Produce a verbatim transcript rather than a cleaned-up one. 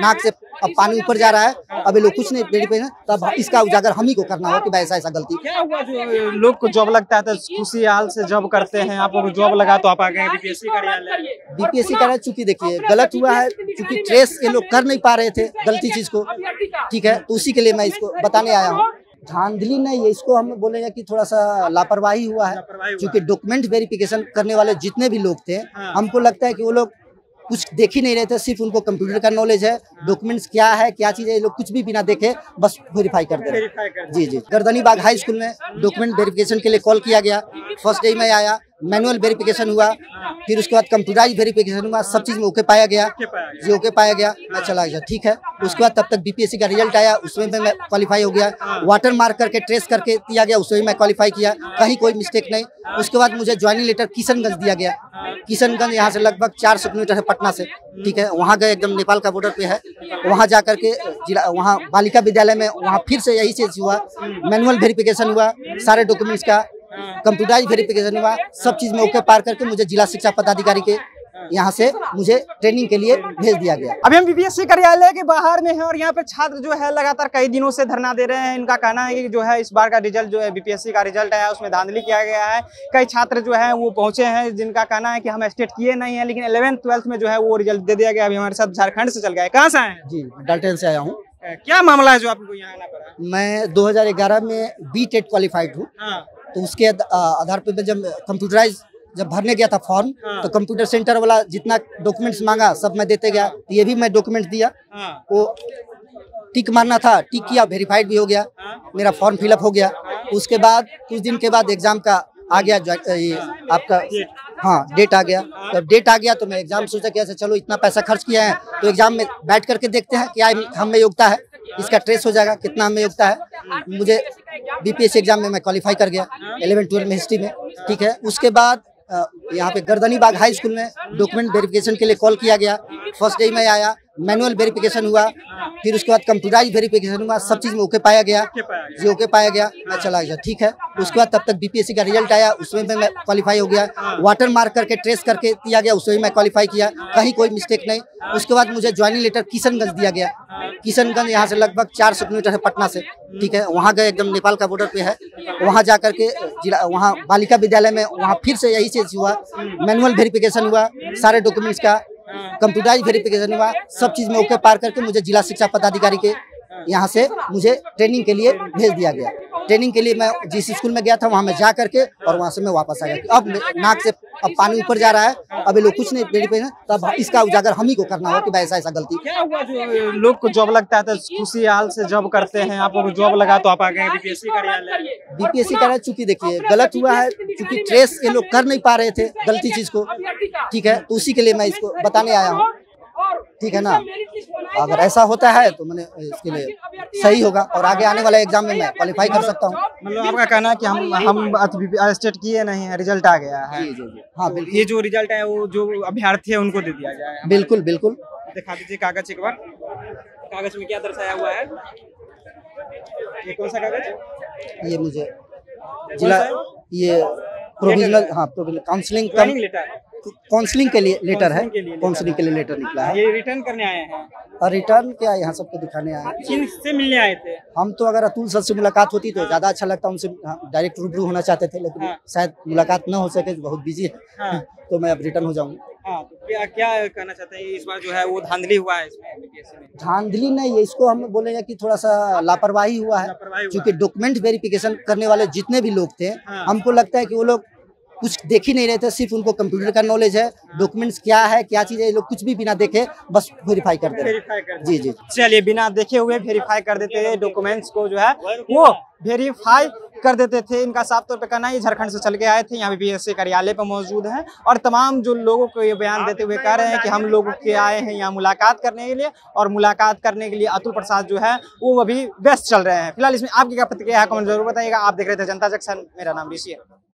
नाक से अब पानी ऊपर जा रहा है, अभी लोग कुछ नहीं पेड़ पे, तब इसका उजागर हम ही को करना होगा कि ऐसा ऐसा गलती क्या हुआ। जो लोग को जॉब लगता है तो खुशी हाल से जॉब करते हैं, आप लोग जॉब लगा तो आप आ गए बीपीएससी कार्यालय। बीपीएससी कार्यालय चूंकि देखिए गलत हुआ है, चूंकि ट्रेस ये लोग कर नहीं पा रहे थे गलती चीज को, ठीक है, तो उसी के लिए मैं इसको बताने आया हूँ। धांधली नहीं है, इसको हम बोलेंगे कि थोड़ा सा लापरवाही हुआ है, क्योंकि डॉक्यूमेंट वेरिफिकेशन करने वाले जितने भी लोग थे हमको लगता है कि वो लोग कुछ देख ही नहीं रहे थे, सिर्फ उनको कंप्यूटर का नॉलेज है, डॉक्यूमेंट्स क्या है क्या चीज है, ये लोग कुछ भी बिना देखे बस वेरीफाई करते हैं। जी जी, गर्दनी बाग हाई स्कूल में डॉक्यूमेंट वेरिफिकेशन के लिए कॉल किया गया, फर्स्ट डे में आया, मैनुअल वेरिफिकेशन हुआ, फिर उसके बाद कंप्यूटराइज वेरिफिकेशन हुआ, सब चीज में ओके पाया गया, जी ओके पाया गया, मैं चला गया, ठीक है। उसके बाद तब तक बीपीएससी का रिजल्ट आया, उसमें मैं क्वालिफाई हो गया, वाटर मार्क करके ट्रेस करके दिया गया, उसमें मैं क्वालिफाई किया, कहीं कोई मिस्टेक नहीं। उसके बाद मुझे ज्वाइनिंग लेटर किशनगंज दिया गया, किशनगंज यहाँ से लगभग चार सौ किलोमीटर है पटना से, ठीक है, वहाँ गए, एकदम नेपाल का बॉर्डर पे है, वहाँ जा करके जिला वहाँ बालिका विद्यालय में वहाँ फिर से यही चीज हुआ, मैनुअल वेरिफिकेशन हुआ सारे डॉक्यूमेंट्स का, कंप्यूटराइज वेरिफिकेशन हुआ, सब चीज में ओके पार करके मुझे जिला शिक्षा पदाधिकारी के यहाँ से मुझे ट्रेनिंग के लिए भेज दिया गया। अभी हम बीपीएससी कार्यालय के बाहर में हैं और यहाँ पे छात्र जो है लगातार कई दिनों से धरना दे रहे हैं। इनका कहना है कि जो है इस बार का रिजल्ट जो है बीपीएससी का रिजल्ट आया उसमें धांधली किया गया है। कई छात्र जो है वो पहुंचे हैं जिनका कहना है कि हम स्टेट किए नहीं है, लेकिन इलेवेंथ ट्वेल्थ में जो है वो रिजल्ट दे दिया गया। अभी हमारे साथ झारखंड से चल गया है, कहाँ से आए? जी, डल्टन से आया हूँ। क्या मामला है जो आपको यहाँ आना पड़ा? मैं दो हजार ग्यारह में बी टेट क्वालिफाइड हूँ, तो उसके आधार पर जब कंप्यूटराइज जब भरने गया था फॉर्म, तो कंप्यूटर सेंटर वाला जितना डॉक्यूमेंट्स मांगा सब मैं देते गया, तो ये भी मैं डॉक्यूमेंट दिया, वो टिक मारना था, टिक किया, वेरीफाइड भी हो गया, मेरा फॉर्म फिलअप हो गया। उसके बाद कुछ दिन के बाद एग्जाम का आ गया, ये आपका हाँ डेट आ गया, तो डेट आ गया तो मैं एग्जाम सोचा कि ऐसे चलो इतना पैसा खर्च किया है तो एग्जाम में बैठ करके देखते हैं क्या हमें योग्यता है, इसका ट्रेस हो जाएगा कितना हमें योग्यता है। मुझे बीपीएससी एग्जाम में मैं क्वालिफाई कर गया इलेवन ट्वेल्व में हिस्ट्री में, ठीक है। उसके बाद यहाँ पे गर्दनी बाग हाई स्कूल में डॉक्यूमेंट वेरिफिकेशन के लिए कॉल किया गया, फर्स्ट डे में आया, मैनुअल वेरिफिकेशन हुआ, फिर उसके बाद कंप्यूटराइज वेरिफिकेशन हुआ, सब चीज में ओके पाया गया, जी ओके पाया गया, मैं चला गया, ठीक है। उसके बाद तब तक बीपीएससी का रिजल्ट आया, उसमें मैं क्वालिफाई हो गया, वाटर मार्क करके ट्रेस करके दिया गया, उसमें मैं क्वालिफाई किया, कहीं कोई मिस्टेक नहीं। उसके बाद मुझे ज्वाइनिंग लेटर किशनगंज दिया गया, किशनगंज यहाँ से लगभग चार सौ किलोमीटर है पटना से, ठीक है, वहाँ गए, एकदम नेपाल का बॉर्डर पे है, वहाँ जा करके जिला वहाँ बालिका विद्यालय में वहाँ फिर से यही चीज हुआ, मैनुअल वेरिफिकेशन हुआ सारे डॉक्यूमेंट्स का, कंप्यूटराइज वेरिफिकेशन हुआ, सब चीज में ओके पार करके मुझे जिला शिक्षा पदाधिकारी के यहाँ से मुझे ट्रेनिंग के लिए भेज दिया गया। ट्रेनिंग के लिए मैं जिस स्कूल में गया था वहाँ मैं जा करके और वहाँ से मैं वापस आ गया। अब नाक से अब पानी ऊपर जा रहा है, अभी लोग कुछ नहीं पेड़ पे, तब इसका उजागर हम ही को करना होगा कि ऐसा ऐसा गलती क्या हुआ। जो लोग को जॉब लगता है तो खुशी हाल से जॉब करते हैं, आप लोग जॉब लगा तो आप आ गए बीपीएससी कार्यालय। बीपीएससी कार्यालय चूंकि देखिए गलत हुआ है, चूंकि ट्रेस ये लोग कर नहीं पा रहे थे गलती चीज को, ठीक है, तो उसी के लिए मैं इसको बताने आया हूँ, ठीक है ना। अगर ऐसा होता है तो मैंने इसके लिए सही होगा और आगे आने वाले एग्जाम में मैं क्वालिफाई कर सकता हूँ। मतलब आपका कहना है कि हम हम स्टेट किए नहीं है, रिजल्ट आ गया है। जी जी जी, हाँ, तो ये जो रिजल्ट है वो जो अभ्यर्थी है उनको दे दिया गया है। बिल्कुल बिल्कुल, दिखा दीजिए कागज एक बार, कागज में क्या दर्शाया हुआ है? ये कौन सा कागज? ये मुझे जिला ये प्रोविजनल हाँ प्रोविजनल काउंसिलिंग काउंसलिंग के लिए लेटर है, काउंसलिंग के लिए लेटर निकला है। ये रिटर्न करने आए हैं और रिटर्न क्या यहाँ सबको दिखाने आए हैं, किन से मिलने आए थे हम? तो अगर अतुल सर से मुलाकात होती तो ज्यादा अच्छा लगता, उनसे डायरेक्ट रूबरू होना चाहते थे, लेकिन शायद मुलाकात न हो सके, बहुत बिजी है, तो मैं अब रिटर्न हो जाऊँगा। हाँ, तो क्या क्या कहना चाहते हैं? इस बार जो है वो धांधली हुआ है। इसमें धांधली नहीं है, इसको हम बोलेंगे कि थोड़ा सा लापरवाही हुआ है, क्योंकि डॉक्यूमेंट वेरिफिकेशन करने वाले जितने भी लोग थे हमको लगता है कि वो लोग कुछ देख ही नहीं रहे थे, सिर्फ उनको कंप्यूटर का नॉलेज है, डॉक्यूमेंट्स क्या है क्या चीज है, ये लोग कुछ भी बिना देखे बस वेरीफाई कर देते। जी जी, चलिए, बिना देखे हुए वेरीफाई कर देते हैं, डॉक्यूमेंट्स को जो है वो वेरीफाई कर देते थे। इनका साफ तौर पे कहना है, झारखंड से चल के आए थे, यहाँ बीपीएससी कार्यालय पर मौजूद हैं और तमाम जो लोगों को ये बयान देते हुए कह रहे हैं कि हम लोग के आए हैं यहाँ मुलाकात करने के लिए, और मुलाकात करने के लिए अतुल प्रसाद जो है वो अभी व्यस्त चल रहे हैं। फिलहाल इसमें आपकी क्या प्रतिक्रिया है, कमेंट जरूर बताइएगा। आप देख रहे थे जनता जंक्शन, मेरा नाम ऋषि है।